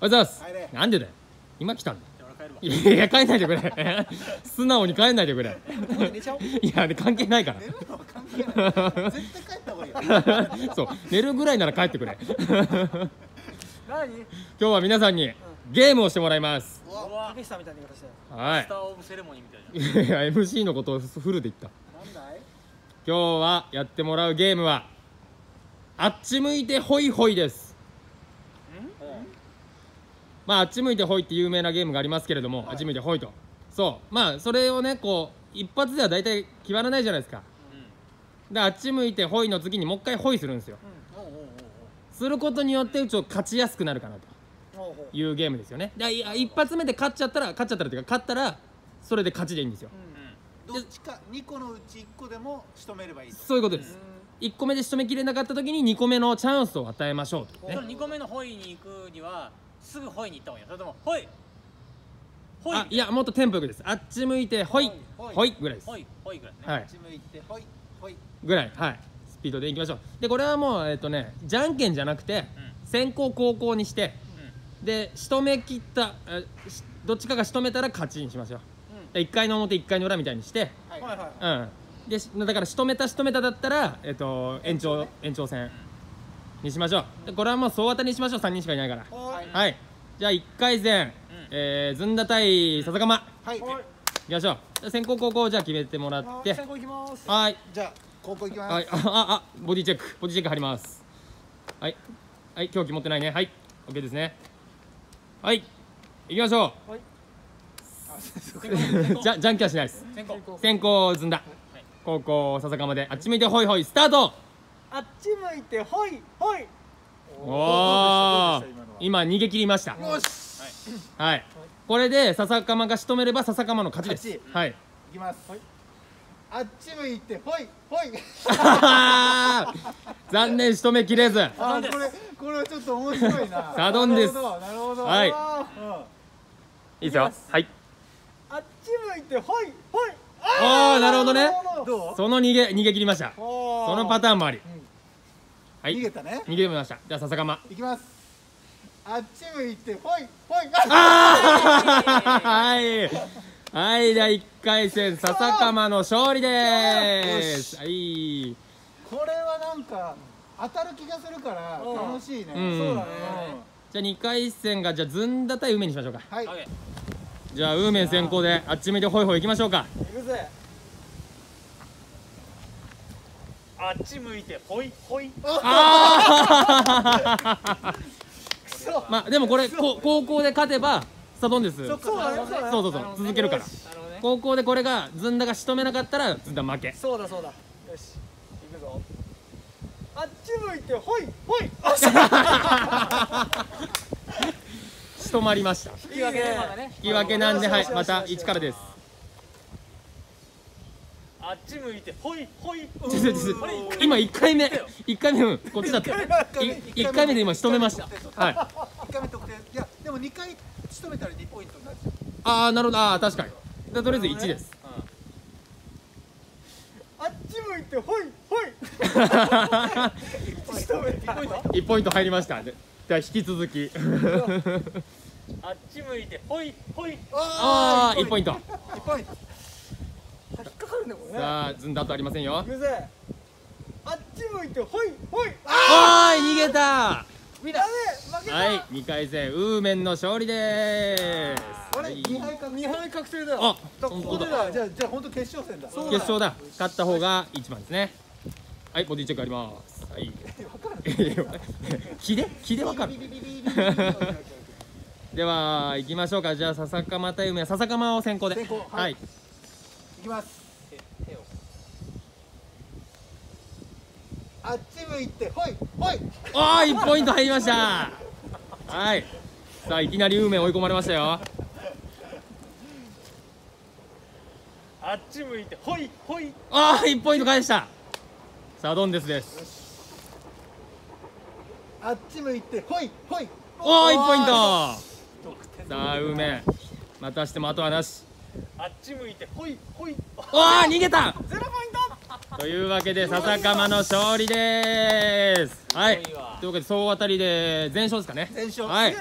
おはようございます。なんでだよ、今来たんだ。いや帰んないでくれ素直に帰んないでくれいや関係ないから、寝るのは関係ない絶対帰った方がいいよそう、寝るぐらいなら帰ってくれ何今日は皆さんにゲームをしてもらいます。たけしさんみたいな言い方してスターオブセレモニーみたいな。いや MC のことをフルで言った。なんだい今日はやってもらうゲームはあっち向いてホイホイです。まあ、あっち向いてホイって有名なゲームがありますけれども、あっち向いてホイと、そう、まあそれをね、こう一発では大体決まらないじゃないですか。であっち向いてホイの次にもう一回ホイするんですよ。することによってうちを勝ちやすくなるかなというゲームですよね。で一発目で勝っちゃったらっていうか、勝ったらそれで勝ちでいいんですよ。どっちか2個のうち1個でも仕留めればいい、そういうことです。1個目で仕留めきれなかった時に2個目のチャンスを与えましょうと。2個目のホイに行くにはすぐホイに行った方がいい。それともホイホイ、あ、いやもっとテンポよくです。あっち向いてホイホイぐらいです。ホイホイぐらいですね。あっち向いてホイホイぐらい、はい、スピードでいきましょう。でこれはもうね、じゃんけんじゃなくて先攻後攻にして、で仕留め切った、どっちかが仕留めたら勝ちにしましょう。1回の表1回の裏みたいにして、でだから仕留めた仕留めただったら延長戦にしましょう。これはもう総当たりにしましょう、3人しかいないから。はい、じゃあ1回戦ずんだ対笹釜、はい、いきましょう。先攻後攻じゃあ決めてもらって、先攻いきます。はい、じゃあ後攻いきます。はい、ボディチェック、ボディチェック貼ります。はいはい、凶器持ってないね。はい、 OK ですね。はい、いきましょう。じゃんけんはしないです。先攻ずんだ、後攻笹釜であっち向いてホイホイスタート。あっち向いてホイホイ。おお、今逃げ切りました。よし、はい、これで笹釜が仕留めれば笹釜の勝ちです。はい、いきます。あっち向いてホイホイ。残念、仕留めきれず。あ、これはちょっと面白いな。サドンです。なるほど、はい、いいですよ。はい、あっち向いてホイホイ。ああ、なるほどね。その逃げ切りました。そのパターンもあり、はい、逃げたね。逃げました。じゃあ笹釜いきます。あっち向いてほいほい。ああ、はいはい、じゃあ1回戦笹釜の勝利でーす。はい、これはなんか当たる気がするから楽しいね。そうだね。じゃあ2回戦がじゃあずんだ対うーめんにしましょうか。はい、じゃあうーめん先行であっち向いてほいほいいきましょうか。いくぜ、あっち向いてホイホイ。ああ、まあでもこれ高校で勝てばサドンです。そうそうそう、続けるから。高校でこれがずんだが仕留めなかったらずんだ負け。そうだそうだ。よし、いくぞ。あっち向いてホイホイ。仕留まりました。引き分け、引き分けなんで、はい、また1からです。あっち向いてホイホイ。今1回目こっちだった。1回目で今仕留めました。はい、1回目得点。いやでも2回仕留めたら2ポイントになっちゃう。ああ、なるほど。ああ、確かに。とりあえず1です。あっち向いてホイホイ。1ポイント入りました。じゃあ引き続きあっち向いてホイホイ。ああ、1ポイント。さあ、ずんだとありませんよ。あっち向いてホイホイ。あー、逃げた。はい、2回戦うーめんの勝利でーす。あれ、2敗確定だよ。ここでだ。じゃあ本当決勝戦だ。決勝だ。勝った方が一番ですね。はい、ボディチェックあります。はい、気でわかる。では行きましょうか。じゃあ笹釜対うーめん、笹釜を先行で。はい、いきます。あっち向いてほいほい。ああ、1ポイント入りました。はい、さあいきなりうーめん追い込まれましたよ。あっち向いてほいほい。ああ、1ポイント返した。さあドンデスです。あっち向いてほいほい。おお、1ポイント。さあうーめんまたしても後はなし。あっち向いてほいほい。ああ、逃げた。0ポイント。というわけで笹釜の勝利です。はい。というわけで総当たりで全勝ですかね。全勝。はい。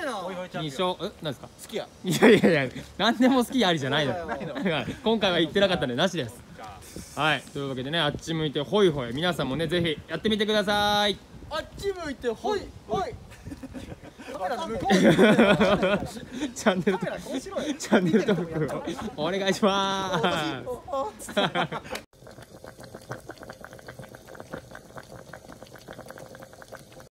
二勝。なんですか。好きや。いやいやいや。何でも好きやありじゃないの。今回は言ってなかったんでなしです。はい。というわけでね、あっち向いてホイホイ、皆さんもねぜひやってみてください。あっち向いてホイホイ。チャンネル登録お願いします。